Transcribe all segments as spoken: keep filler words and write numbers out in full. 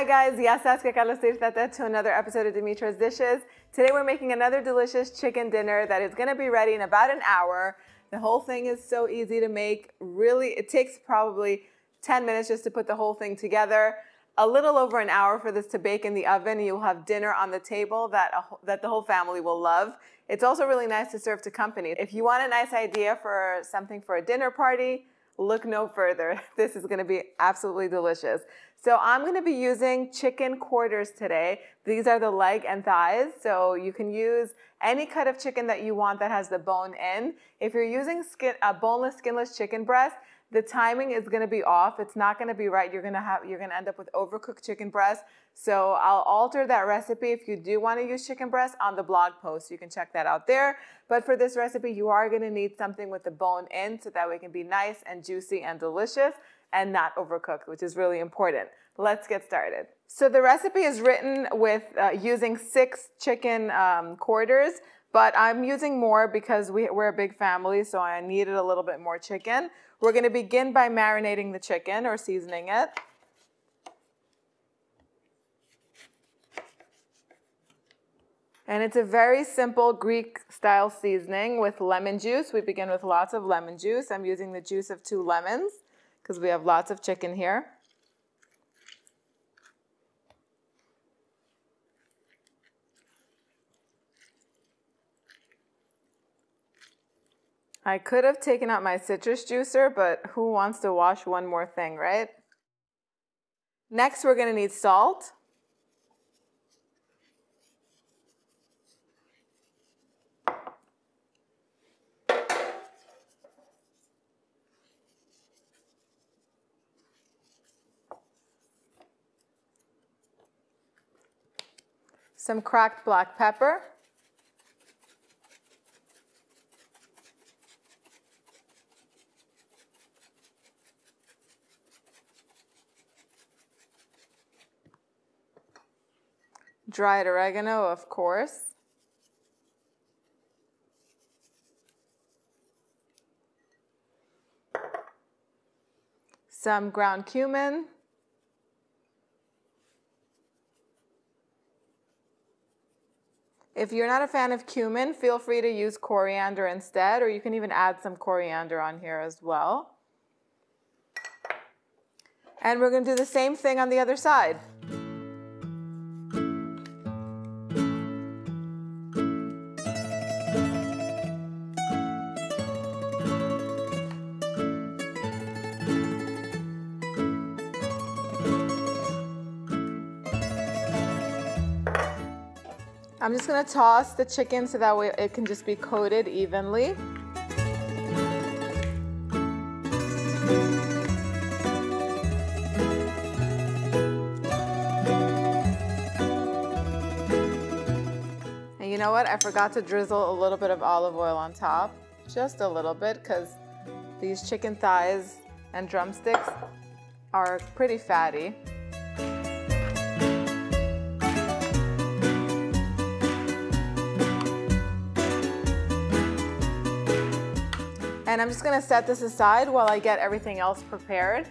Hi guys, yes, Saskia Carlos to another episode of Dimitra's Dishes. Today we're making another delicious chicken dinner that is going to be ready in about an hour. The whole thing is so easy to make. Really, it takes probably ten minutes just to put the whole thing together. A little over an hour for this to bake in the oven. You'll have dinner on the table that, a, that the whole family will love. It's also really nice to serve to company. If you want a nice idea for something for a dinner party, look no further. This is gonna be absolutely delicious. So I'm gonna be using chicken quarters today. These are the leg and thighs, so you can use any cut of chicken that you want that has the bone in. If you're using skin, a boneless, skinless chicken breast, the timing is gonna be off. It's not gonna be right. You're gonna have, you're gonna end up with overcooked chicken breast. So I'll alter that recipe if you do wanna use chicken breast on the blog post. You can check that out there. But for this recipe, you are gonna need something with the bone in so that way it can be nice and juicy and delicious and not overcooked, which is really important. Let's get started. So the recipe is written with uh, using six chicken um, quarters, but I'm using more because we, we're a big family, so I needed a little bit more chicken. We're gonna begin by marinating the chicken or seasoning it. And it's a very simple Greek-style seasoning with lemon juice. We begin with lots of lemon juice. I'm using the juice of two lemons because we have lots of chicken here. I could have taken out my citrus juicer, but who wants to wash one more thing, right? Next, we're gonna need salt. Some cracked black pepper. Dried oregano, of course. Some ground cumin. If you're not a fan of cumin, feel free to use coriander instead, or you can even add some coriander on here as well. And we're gonna do the same thing on the other side. I'm just gonna toss the chicken so that way it can just be coated evenly. And you know what? I forgot to drizzle a little bit of olive oil on top. Just a little bit, because these chicken thighs and drumsticks are pretty fatty. And I'm just gonna set this aside while I get everything else prepared.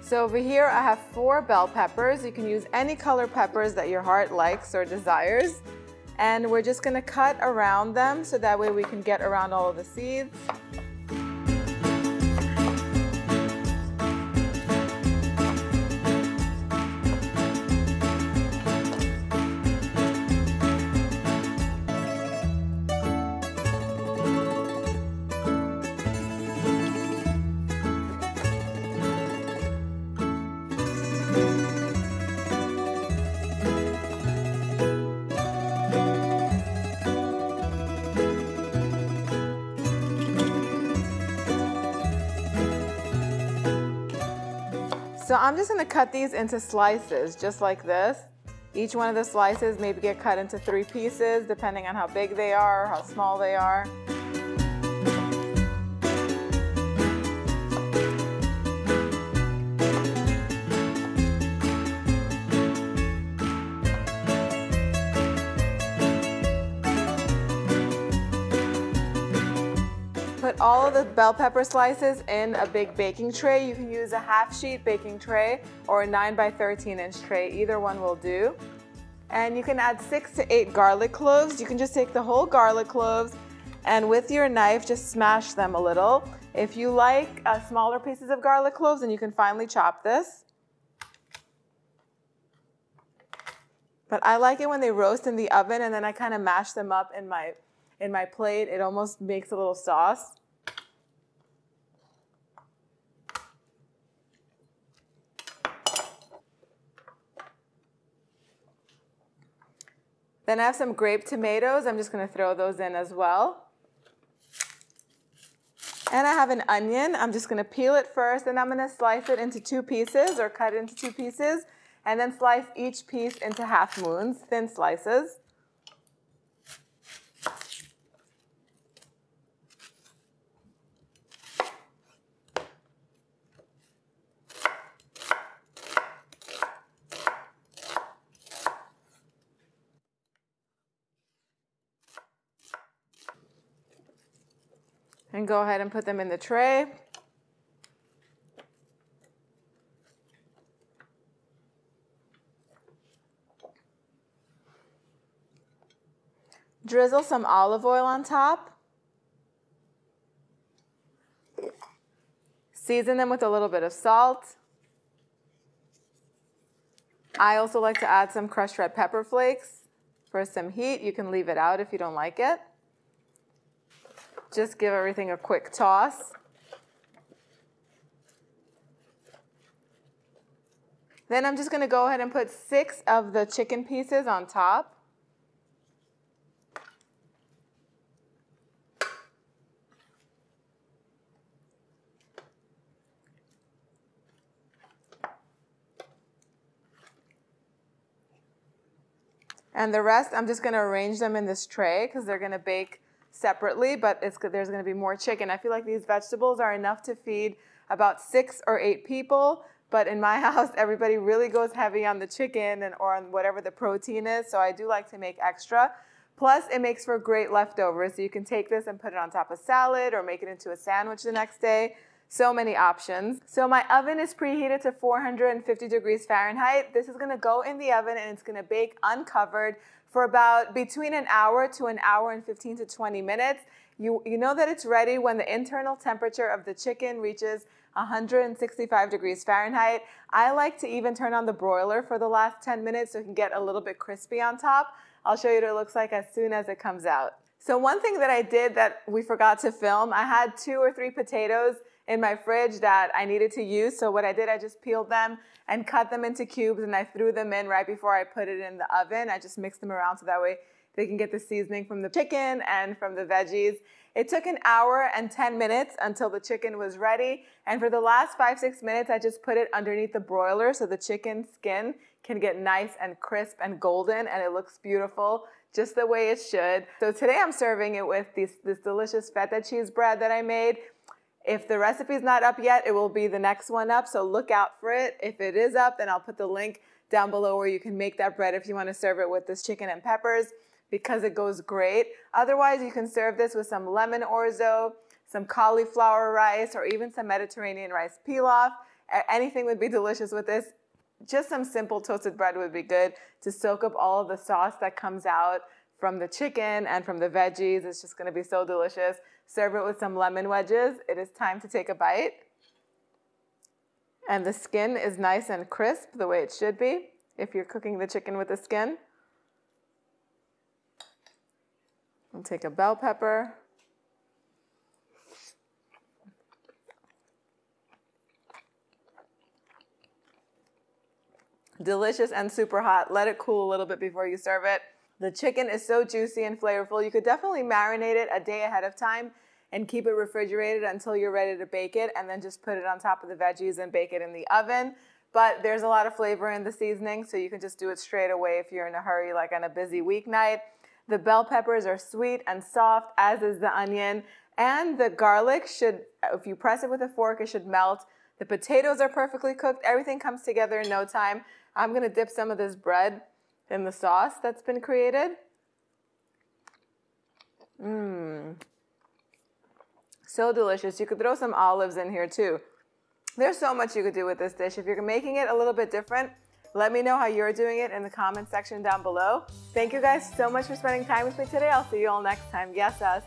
So over here I have four bell peppers. You can use any color peppers that your heart likes or desires. And we're just gonna cut around them so that way we can get around all of the seeds. So I'm just gonna cut these into slices, just like this. Each one of the slices maybe get cut into three pieces, depending on how big they are, or how small they are. Put put all of the bell pepper slices in a big baking tray. You can use a half sheet baking tray or a nine by thirteen inch tray. Either one will do. And you can add six to eight garlic cloves. You can just take the whole garlic cloves and with your knife just smash them a little. If you like uh, smaller pieces of garlic cloves, then you can finely chop this. But I like it when they roast in the oven and then I kind of mash them up in my in my plate. It almost makes a little sauce. Then I have some grape tomatoes. I'm just gonna throw those in as well. And I have an onion. I'm just gonna peel it first and I'm gonna slice it into two pieces or cut it into two pieces and then slice each piece into half moons, thin slices. And go ahead and put them in the tray. Drizzle some olive oil on top. Season them with a little bit of salt. I also like to add some crushed red pepper flakes for some heat. You can leave it out if you don't like it. Just give everything a quick toss. Then I'm just gonna go ahead and put six of the chicken pieces on top. And the rest, I'm just gonna arrange them in this tray because they're gonna bake separately, but it's, there's going to be more chicken. I feel like these vegetables are enough to feed about six or eight people, but in my house, everybody really goes heavy on the chicken and or on whatever the protein is, so I do like to make extra. Plus, it makes for great leftovers, so you can take this and put it on top of salad or make it into a sandwich the next day. So many options. So my oven is preheated to four hundred fifty degrees Fahrenheit. This is gonna go in the oven and it's gonna bake uncovered for about between an hour to an hour and fifteen to twenty minutes. You, you know that it's ready when the internal temperature of the chicken reaches one hundred sixty-five degrees Fahrenheit. I like to even turn on the broiler for the last ten minutes so it can get a little bit crispy on top. I'll show you what it looks like as soon as it comes out. So one thing that I did that we forgot to film, I had two or three potatoes in my fridge that I needed to use. So what I did, I just peeled them and cut them into cubes and I threw them in right before I put it in the oven. I just mixed them around so that way they can get the seasoning from the chicken and from the veggies. It took an hour and ten minutes until the chicken was ready. And for the last five, six minutes, I just put it underneath the broiler so the chicken skin can get nice and crisp and golden and it looks beautiful, just the way it should. So today I'm serving it with this, this delicious feta cheese bread that I made. If the recipe's not up yet, it will be the next one up, so look out for it. If it is up, then I'll put the link down below where you can make that bread if you want to serve it with this chicken and peppers because it goes great. Otherwise, you can serve this with some lemon orzo, some cauliflower rice, or even some Mediterranean rice pilaf. Anything would be delicious with this. Just some simple toasted bread would be good to soak up all of the sauce that comes out from the chicken and from the veggies. It's just gonna be so delicious. Serve it with some lemon wedges. It is time to take a bite. And the skin is nice and crisp the way it should be if you're cooking the chicken with the skin. And take a bell pepper. Delicious and super hot. Let it cool a little bit before you serve it. The chicken is so juicy and flavorful. You could definitely marinate it a day ahead of time and keep it refrigerated until you're ready to bake it and then just put it on top of the veggies and bake it in the oven. But there's a lot of flavor in the seasoning, so you can just do it straight away if you're in a hurry, like on a busy weeknight. The bell peppers are sweet and soft, as is the onion. And the garlic should, if you press it with a fork, it should melt. The potatoes are perfectly cooked. Everything comes together in no time. I'm gonna dip some of this bread in the sauce that's been created. Mmm. So delicious. You could throw some olives in here too. There's so much you could do with this dish. If you're making it a little bit different, let me know how you're doing it in the comment section down below. Thank you guys so much for spending time with me today. I'll see you all next time. Yes, us.